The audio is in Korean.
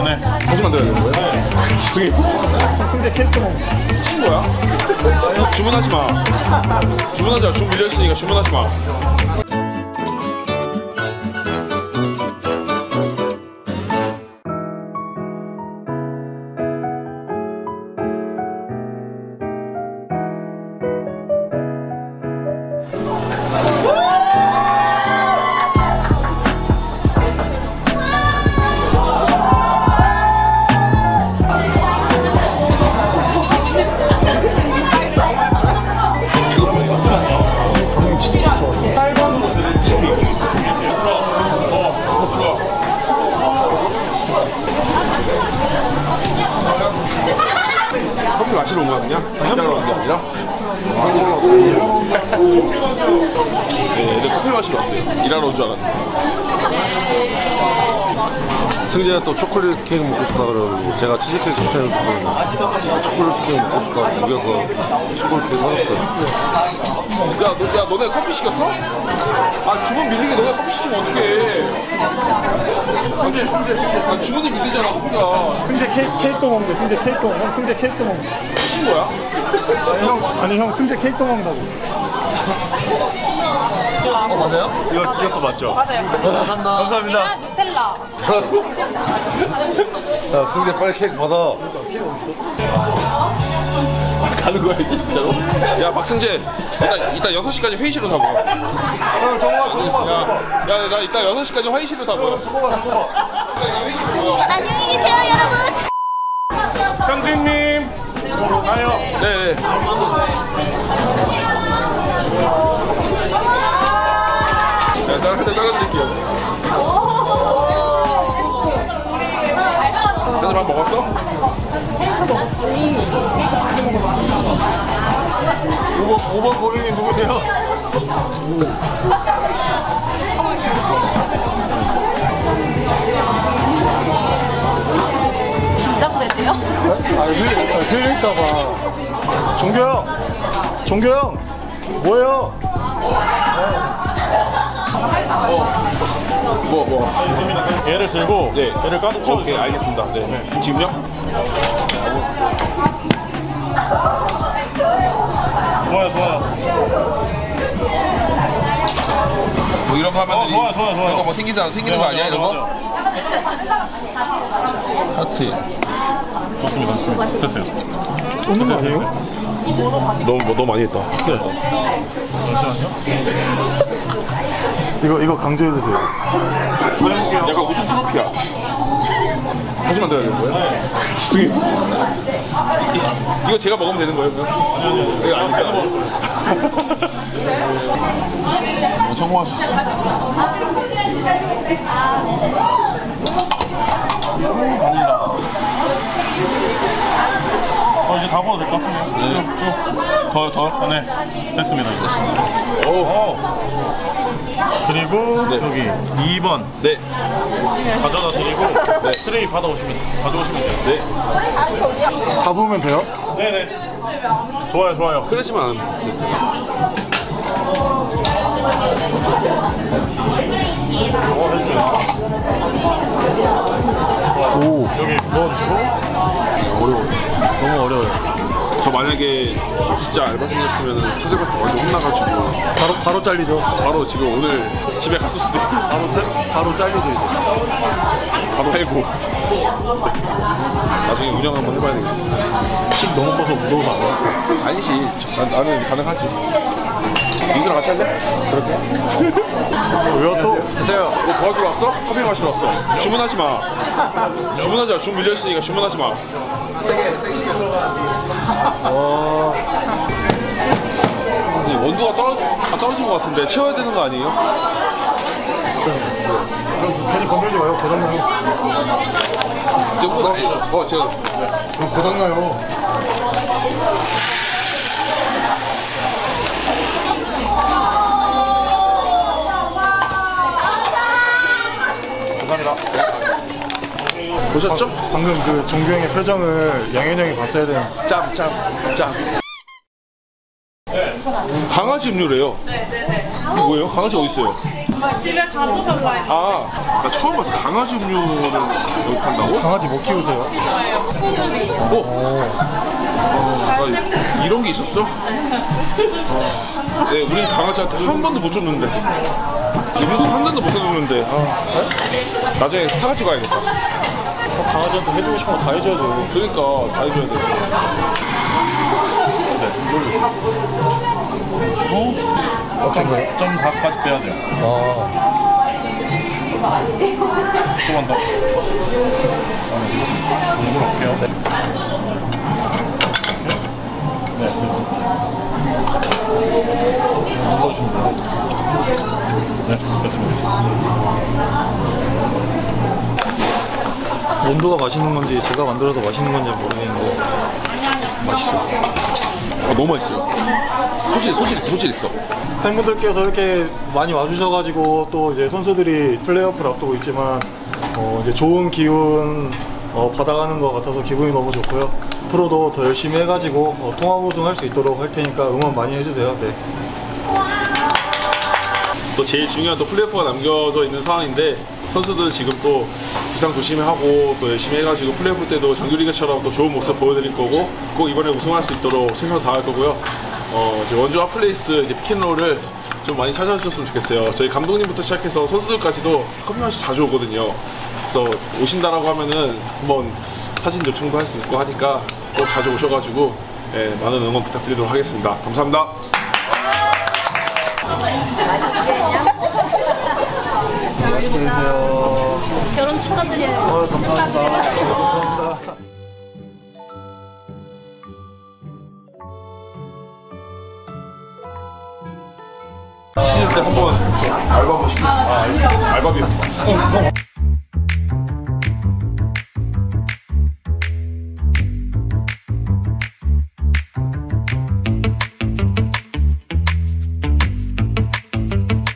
네. 다시 만들어야 되는 거예요? 네. 승희. 승재 캐릭터 친구야? 주문하지 마. 주문하지 마. 주문 밀려있으니까 주문하지 마. 마시러 온 거야 그냥? 기다려 온게 아니라? 얘들 커피 마시러 왔대. 일하러 온 줄 알았는데. 승재가 또 초콜릿 케이크 먹고 싶다 그래가지고 제가 치즈케이크 추천해줬거든요. 초콜릿 케이크 먹고 싶다고 우겨서 초콜릿 케이크 사줬어요. 야 너네 커피 시켰어? 아 주문 밀리게 너네 커피 시키면 어떡해. 승재 주문이 밀리잖아 커피가. 승재 케이크도 먹는데. 승재 케이크도 먹는데 미친 거야? 아니 형 승재 케이크도 먹는다고. 어, 맞아요? 이거 디저트 맞죠? 맞아요. 감사합니다. 감사합니다. 누텔라. 야, 승재 빨리 케이크 받아. 가는 거야, 이제 진짜로? 야, 박승재. 이따 6시까지 회의실로 다 모여. 야, 나 이따 6시까지 회의실로 다 모여. 안녕히 계세요, 여러분. 형진님. 가요. 네. 따라드릴게요. 너네 밥 먹었어? 먹었지. 5번 고객님 누구세요? 긴장되세요? 아, 흘릴까봐. 종규형! 뭐예요? 얘를 들고, 네. 얘를 가득 채워주세요. 오케이, 알겠습니다. 네. 네. 지금요? 좋아요. 뭐 이런 거 하면 좋아요. 이런 거 뭐 생기는 거 아니야? 이런 거? 하트. 좋습니다. 됐어요. 오는 거 아니에요? 너무 많이 했다. 큰일 났다. 잠시만요. 이거 강제해주세요. 약간 우승 트로피야. 다시 만들어야 되는 거예요? 네. 승희. 이거 제가 먹으면 되는 거예요? 아니요. 아니잖아요. 뭐 성공할 수 있어. 바닐라. 이제 다 먹어도 될 것 같습니다. 네. 쭉. 더? 네. 됐습니다. 오호. 그리고 네. 여기 2번 네 가져다 드리고 네. 트레이 받아오시면 돼요. 네. 다 보면 돼요? 네네. 좋아요. 그러시면 됐어요. 오 여기 넣어주시고. 어려워요. 너무 어려워요. 저 만약에 진짜 알바생이었으면 사장님한테 완전 혼나가지고 바로 잘리죠. 바로 지금 오늘 집에 갔을 수도 있어. 바로 잘리죠 이제. 바로 빼고 나중에 운영 한번 해봐야 되겠어. 식 너무 커서 무서워서 안 해. 아니지. 나는 가능하지. 니들랑 같이 할래? 그럴게. 왜 왔어? 됐어요. 뭐 도와주러 왔어? 커피 마시러 왔어. 주문하지 마. 주문하지 마. 주문 밀려있으니까 주문하지 마. 원두가 떨어진 것 같은데 채워야 되는 거 아니에요? 괜히 건들지 마요. 고장나요. 이 정도는 아니죠. 제가 그럼 고장나요. 감사합니다. 보셨죠? 방금 그 종규 형의 표정을 양현이 형이 봤어야 돼요. 짬. 강아지 음료래요. 네. 이게 뭐예요? 강아지 어디 있어요? 집에 가서 달라요. 아, 나 처음 봤어. 강아지 음료를 여기 판다고? 강아지 뭐 키우세요? 오. 나 이런 게 있었어? 네, 우리 강아지한테 한 번도 못 줬는데. 음료수 한 잔도 못 사줬는데. 아, 나중에 사가지고 가야겠다. 강아지한테 해주고 싶은 거 다 해줘야 돼. 그러니까 다 해줘야 돼. 어? 0.4까지 빼야 돼요. 아. 조금만 더. 공부를 할게요. 네, 됐습니다. 안 넣어주시면 돼요. 네, 됐습니다. 원두가 맛있는 건지 제가 만들어서 맛있는 건지 모르겠는데 맛있어요. 아, 너무 맛있어요. 소질 있어. 팬분들께서 이렇게 많이 와주셔가지고 또 이제 선수들이 플레이오프를 앞두고 있지만 이제 좋은 기운 받아가는 것 같아서 기분이 너무 좋고요. 앞으로도 더 열심히 해가지고 통합 우승할 수 있도록 할 테니까 응원 많이 해주세요. 네. 또 제일 중요한 또 플레이오프가 남겨져 있는 상황인데 선수들 지금 또 부상 조심하고 또 열심히 해가지고 플레이오프 때도 정규리그처럼 또 좋은 모습 보여드릴 거고 꼭 이번에 우승할 수 있도록 최선을 다할 거고요. 이제 원주 핫플레이스 이제 피켓롤을 좀 많이 찾아주셨으면 좋겠어요. 저희 감독님부터 시작해서 선수들까지도 커피 마시러 자주 오거든요. 그래서 오신다라고 하면은 한번 사진 요청도 할 수 있고 하니까 꼭 자주 오셔가지고 예, 많은 응원 부탁드리도록 하겠습니다. 감사합니다. 맛있게 드세요. 결혼 축하드려요. 감사합니다. 감사합니다. 시즌 때 한번 알바 한번 시켰어요. 알바비.